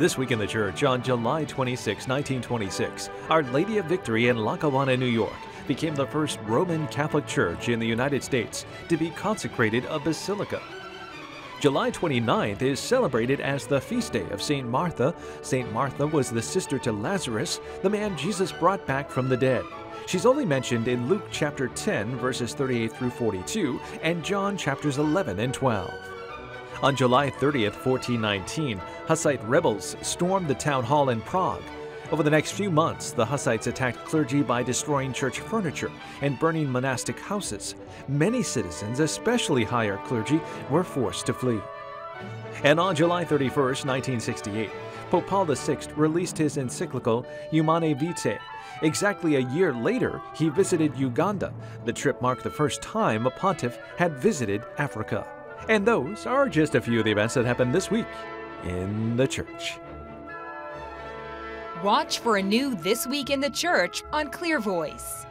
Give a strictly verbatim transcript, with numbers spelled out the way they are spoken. This Week in the Church on July twenty-sixth, nineteen twenty-six, Our Lady of Victory in Lackawanna, New York, became the first Roman Catholic Church in the United States to be consecrated a basilica. July twenty-ninth is celebrated as the feast day of Saint Martha. Saint Martha was the sister to Lazarus, the man Jesus brought back from the dead. She's only mentioned in Luke chapter ten, verses thirty-eight through forty-two, and John chapters eleven and twelve. On July thirtieth, fourteen nineteen, Hussite rebels stormed the town hall in Prague. Over the next few months, the Hussites attacked clergy by destroying church furniture and burning monastic houses. Many citizens, especially higher clergy, were forced to flee. And on July thirty-first, nineteen sixty-eight, Pope Paul the Sixth released his encyclical Humanae Vitae. Exactly a year later, he visited Uganda. The trip marked the first time a pontiff had visited Africa. And those are just a few of the events that happened this week in the Church. Watch for a new This Week in the Church on Clear Voice.